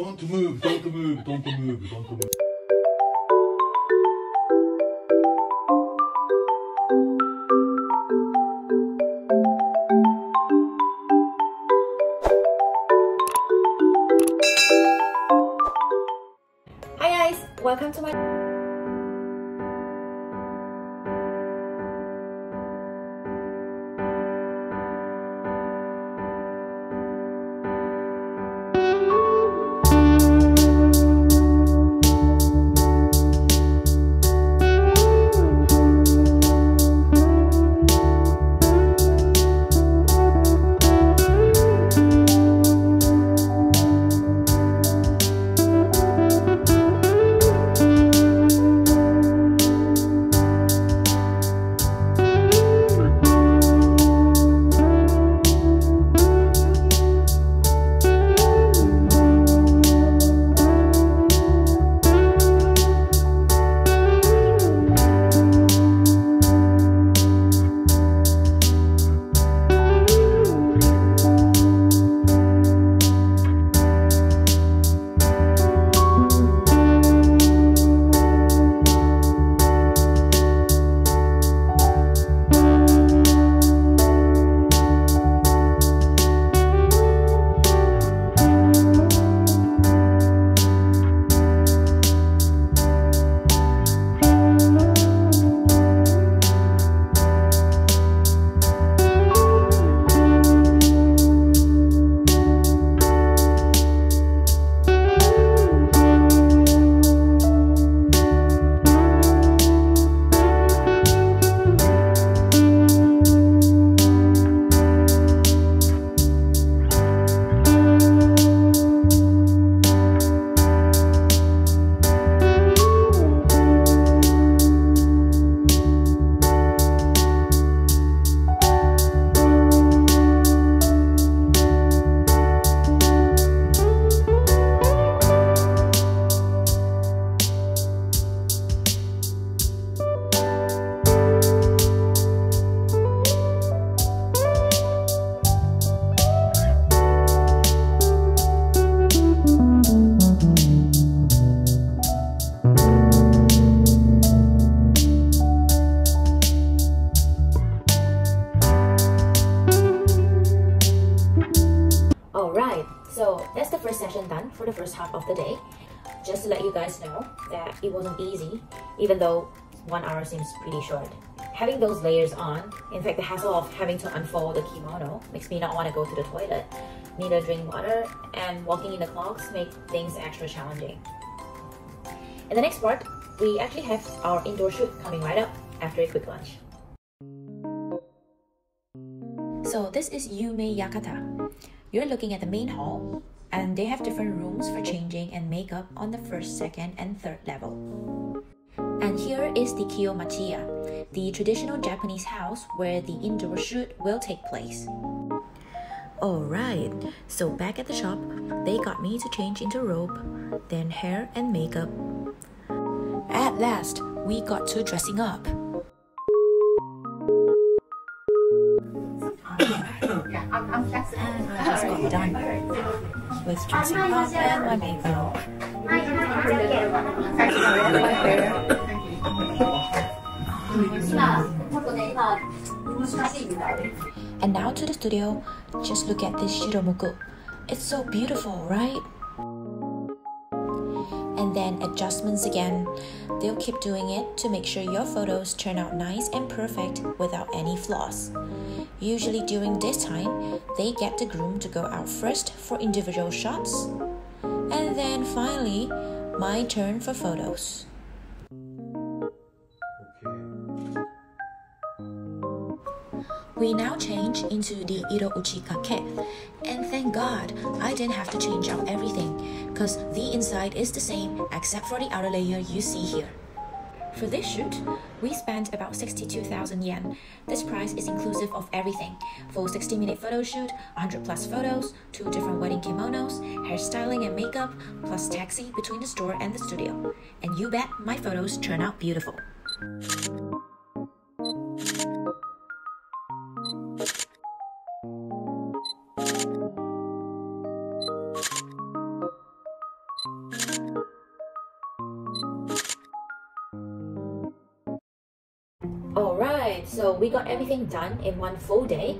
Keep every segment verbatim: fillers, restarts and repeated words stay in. Don't move, don't move, don't move, don't move. Hi guys, welcome to my... So that's the first session done for the first half of the day. Just to let you guys know that it wasn't easy, even though one hour seems pretty short. Having those layers on, in fact the hassle of having to unfold the kimono makes me not want to go to the toilet, neither drink water, and walking in the clogs make things extra challenging. In the next part, we actually have our indoor shoot coming right up after a quick lunch. So this is Yume Yakata. You're looking at the main hall, and they have different rooms for changing and makeup on the first, second, and third level. And here is the Kyo-Machiya, the traditional Japanese house where the indoor shoot will take place. Alright, so back at the shop, they got me to change into robe, then hair and makeup. At last, we got to dressing up. Done with dressing up and my makeup. And now to the studio. Just look at this Shiromuku. It's so beautiful, right? And then adjustments again. They'll keep doing it to make sure your photos turn out nice and perfect without any flaws. Usually during this time, they get the groom to go out first for individual shots. And then finally, my turn for photos. We now change into the Iro Uchi kake, and thank God I didn't have to change out everything, cause the inside is the same except for the outer layer you see here. For this shoot, we spent about sixty-two thousand yen. This price is inclusive of everything: full sixty minute photo shoot, one hundred plus photos, two different wedding kimonos, hairstyling and makeup, plus taxi between the store and the studio. And you bet my photos turn out beautiful. Alright, so we got everything done in one full day.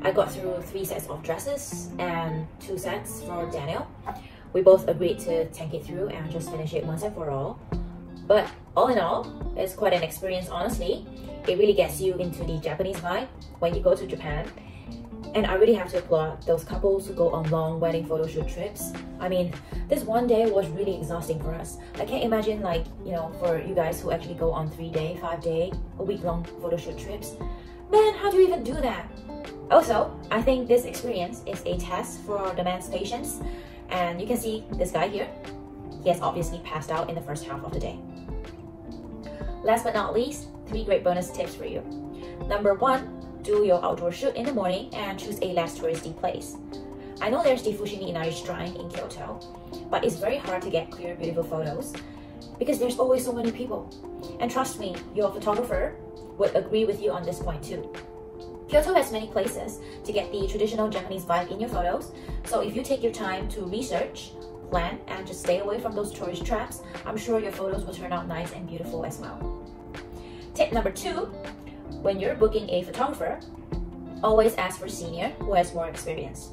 I got through three sets of dresses and two sets for Daniel. We both agreed to tank it through and just finish it once and for all. But all in all, it's quite an experience, honestly. It really gets you into the Japanese vibe when you go to Japan. And I really have to applaud those couples who go on long wedding photoshoot trips. I mean, this one day was really exhausting for us. I can't imagine, like, you know, for you guys who actually go on three-day, five-day, a week-long photoshoot trips. Man, how do you even do that? Also, I think this experience is a test for the man's patience. And you can see this guy here. He has obviously passed out in the first half of the day. Last but not least, three great bonus tips for you. Number one, do your outdoor shoot in the morning and choose a less touristy place. I know there's the Fushimi Inari Shrine in Kyoto, but it's very hard to get clear, beautiful photos because there's always so many people. And trust me, your photographer would agree with you on this point too. Kyoto has many places to get the traditional Japanese vibe in your photos, so if you take your time to research, plan, and just stay away from those tourist traps, I'm sure your photos will turn out nice and beautiful as well. Tip number two. When you're booking a photographer, always ask for senior who has more experience.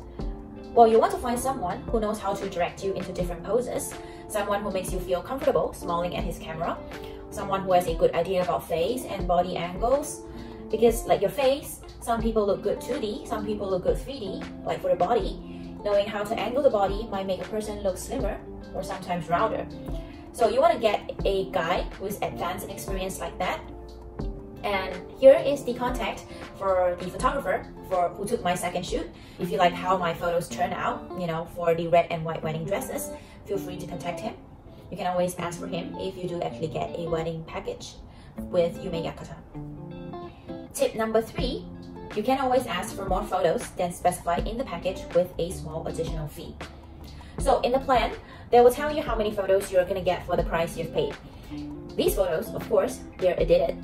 Well, you want to find someone who knows how to direct you into different poses, someone who makes you feel comfortable smiling at his camera, someone who has a good idea about face and body angles, because like your face, some people look good two D, some people look good three D, like for the body. Knowing how to angle the body might make a person look slimmer or sometimes rounder. So you want to get a guy who is advanced and experienced like that. And here is the contact for the photographer for who took my second shoot. If you like how my photos turn out, you know, for the red and white wedding dresses, feel free to contact him. You can always ask for him if you do actually get a wedding package with Yume Yakata. Tip number three, you can always ask for more photos than specified in the package with a small additional fee. So in the plan, they will tell you how many photos you're gonna get for the price you've paid. These photos, of course, they're edited.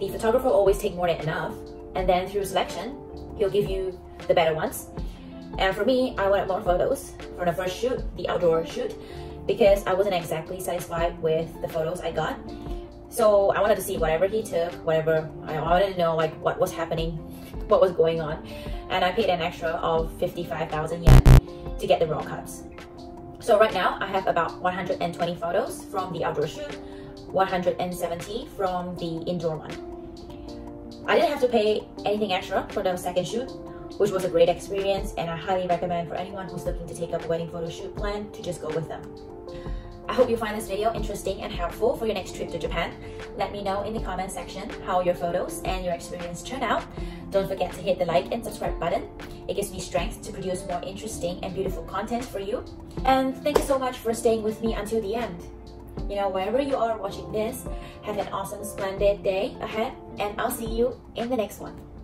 The photographer always takes more than enough, and then through selection, he'll give you the better ones. And for me, I wanted more photos for the first shoot, the outdoor shoot, because I wasn't exactly satisfied with the photos I got. So I wanted to see whatever he took, whatever, I wanted to know like what was happening, what was going on. And I paid an extra of fifty-five thousand yen to get the raw cuts. So right now, I have about one hundred twenty photos from the outdoor shoot, one hundred seventy from the indoor one. I didn't have to pay anything extra for the second shoot, which was a great experience, and I highly recommend for anyone who's looking to take up a wedding photo shoot plan to just go with them. I hope you find this video interesting and helpful for your next trip to Japan. Let me know in the comment section how your photos and your experience turn out. Don't forget to hit the like and subscribe button. It gives me strength to produce more interesting and beautiful content for you. And thank you so much for staying with me until the end. You know, wherever you are watching this, have an awesome, splendid day ahead, and I'll see you in the next one.